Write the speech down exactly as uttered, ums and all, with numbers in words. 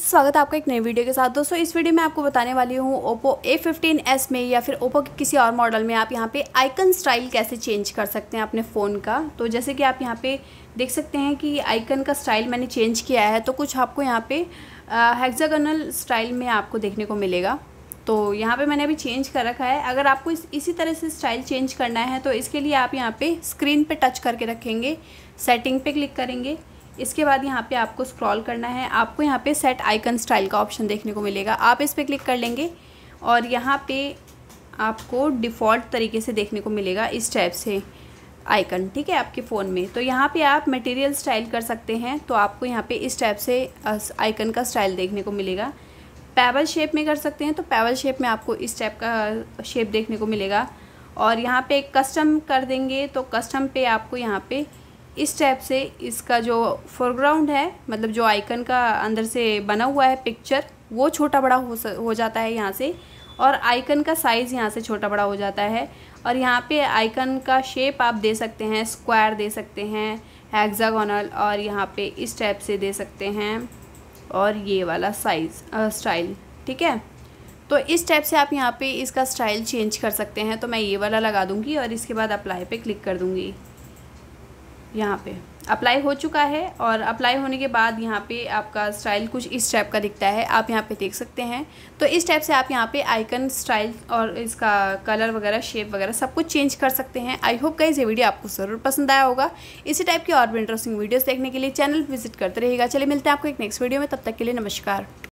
स्वागत है आपका एक नई वीडियो के साथ। दोस्तों इस वीडियो में आपको बताने वाली हूँ ओप्पो ए फिफ्टीन एस में या फिर ओप्पो के किसी और मॉडल में आप यहाँ पे आइकन स्टाइल कैसे चेंज कर सकते हैं अपने फ़ोन का। तो जैसे कि आप यहाँ पे देख सकते हैं कि आइकन का स्टाइल मैंने चेंज किया है, तो कुछ आपको यहाँ पे हेक्सागोनल स्टाइल में आपको देखने को मिलेगा। तो यहाँ पे मैंने अभी चेंज कर रखा है। अगर आपको इस इसी तरह से स्टाइल चेंज करना है तो इसके लिए आप यहाँ पे स्क्रीन पे टच करके रखेंगे, सेटिंग पे क्लिक करेंगे, इसके बाद यहाँ पे आपको स्क्रॉल करना है। आपको यहाँ पे सेट आइकन स्टाइल का ऑप्शन देखने को मिलेगा, आप इस पर क्लिक कर लेंगे और यहाँ पे आपको डिफ़ॉल्ट तरीके से देखने को मिलेगा इस टाइप से आइकन, ठीक है, आपके फ़ोन में। तो यहाँ पे आप मटेरियल स्टाइल कर सकते हैं, तो आपको यहाँ पे इस टाइप से आइकन का स्टाइल देखने को मिलेगा। पैबल शेप में कर सकते हैं, तो पैबल शेप में आपको इस टाइप का शेप देखने को मिलेगा। और यहाँ पे कस्टम कर देंगे तो कस्टम पे आपको यहाँ पे इस टाइप से इसका जो फोरग्राउंड है, मतलब जो आइकन का अंदर से बना हुआ है पिक्चर, वो छोटा बड़ा हो हो जाता है यहाँ से, और आइकन का साइज़ यहाँ से छोटा बड़ा हो जाता है। और यहाँ पे आइकन का शेप आप दे सकते हैं, स्क्वायर दे सकते हैं, हेक्सागोनल, और यहाँ पे इस टाइप से दे सकते हैं, और ये वाला साइज़ स्टाइल, ठीक है। तो इस टाइप से आप यहाँ पे इसका स्टाइल चेंज कर सकते हैं। तो मैं ये वाला लगा दूँगी और इसके बाद अप्लाई पे क्लिक कर दूँगी। यहाँ पे अप्लाई हो चुका है और अप्लाई होने के बाद यहाँ पे आपका स्टाइल कुछ इस टाइप का दिखता है, आप यहाँ पे देख सकते हैं। तो इस टाइप से आप यहाँ पे आइकन स्टाइल और इसका कलर वगैरह, शेप वगैरह सब कुछ चेंज कर सकते हैं। आई होप गाइस ये वीडियो आपको ज़रूर पसंद आया होगा। इसी टाइप की और भी इंटरेस्टिंग वीडियोज़ देखने के लिए चैनल विजिट करते रहिएगा। चलिए मिलते हैं आपको एक नेक्स्ट वीडियो में, तब तक के लिए नमस्कार।